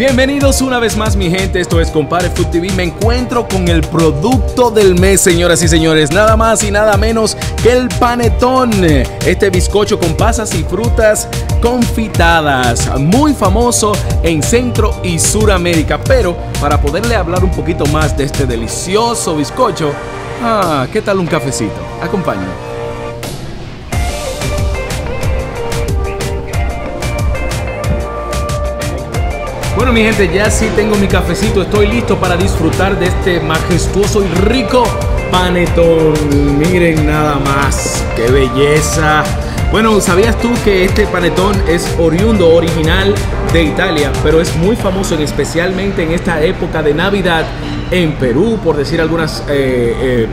Bienvenidos una vez más, mi gente. Esto es Compare Foods TV. Me encuentro con el producto del mes, señoras y señores. Nada más y nada menos que el panettone. Este bizcocho con pasas y frutas confitadas, muy famoso en Centro y Suramérica. Pero para poderle hablar un poquito más de este delicioso bizcocho, ¿qué tal un cafecito? Acompáñame. Bueno, mi gente, ya sí tengo mi cafecito, estoy listo para disfrutar de este majestuoso y rico panettone. Miren nada más, qué belleza. Bueno, ¿sabías tú que este panettone es oriundo, original de Italia, pero es muy famoso especialmente en esta época de Navidad en Perú, por decir algunos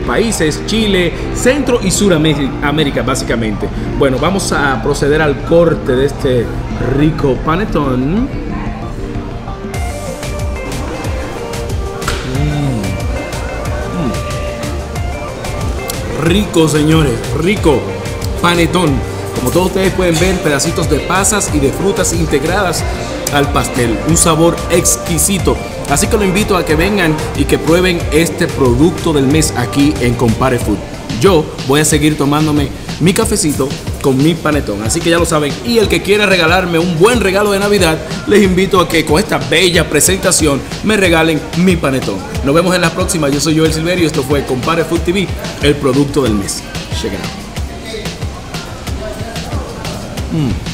países, Chile, Centro y Suramérica básicamente? Bueno, vamos a proceder al corte de este rico panettone. Rico, señores, rico panettone. Como todos ustedes pueden ver, pedacitos de pasas y de frutas integradas al pastel. Un sabor exquisito. Así que lo invito a que vengan y que prueben este producto del mes aquí en Compare Food. Yo voy a seguir tomándome mi cafecito con mi panettone. Así que ya lo saben. Y el que quiera regalarme un buen regalo de Navidad, les invito a que con esta bella presentación me regalen mi panettone. Nos vemos en la próxima. Yo soy Joel Silverio y esto fue Compare Food TV, el producto del mes. Check it out.